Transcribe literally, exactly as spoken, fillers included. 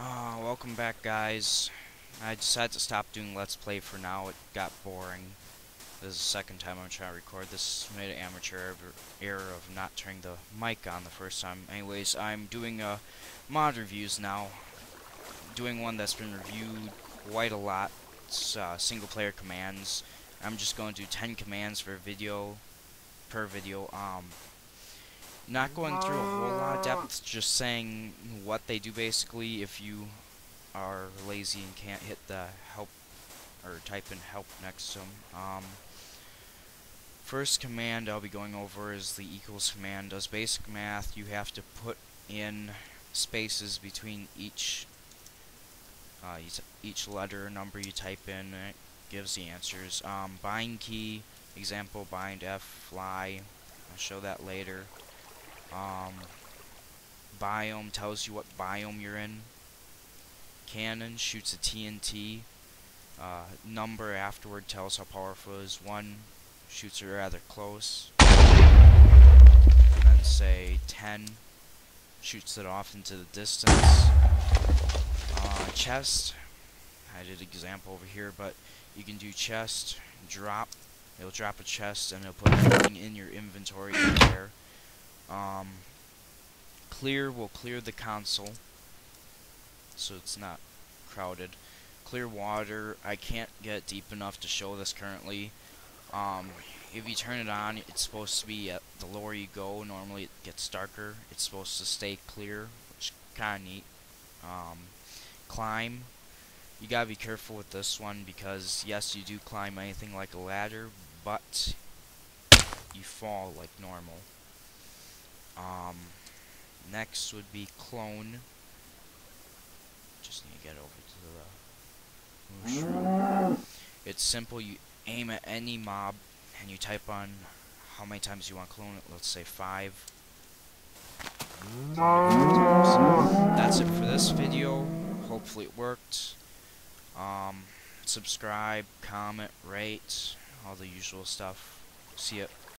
Ah, oh, welcome back, guys. I decided to stop doing Let's Play for now. It got boring. This is the second time I'm trying to record. This made an amateur error of not turning the mic on the first time. Anyways, I'm doing uh, mod reviews now. Doing one that's been reviewed quite a lot. It's uh, Single Player Commands. I'm just going to do ten commands for video, per video. Um, not going through a whole lot of depth, just saying what they do basically. If you are lazy and can't hit the help or type in help next to them, um, first command I'll be going over is the equals command. Does basic math. You have to put in spaces between each uh, each letter or number you type in, and it gives the answers. Um, bind key, example bind F, fly. I'll show that later. Um, biome tells you what biome you're in. Cannon shoots a T N T. Uh, number afterward tells how powerful it is. One shoots her rather close. And then say ten shoots it off into the distance. Uh, chest. I did an example over here, but you can do chest, drop. It'll drop a chest and it'll put everything in your inventory in there. Um, clear will clear the console, so it's not crowded. Clear water, I can't get deep enough to show this currently. Um, if you turn it on, it's supposed to be, uh, the lower you go, normally it gets darker. It's supposed to stay clear, which is kind of neat. Um, climb, you gotta be careful with this one, because yes, you do climb anything like a ladder, but you fall like normal. Um, next would be clone. Just need to get over to the mushroom. It's simple. You aim at any mob and you type on how many times you want to clone it. Let's say five. That's it for this video. Hopefully it worked. Um, subscribe, comment, rate, all the usual stuff. See ya.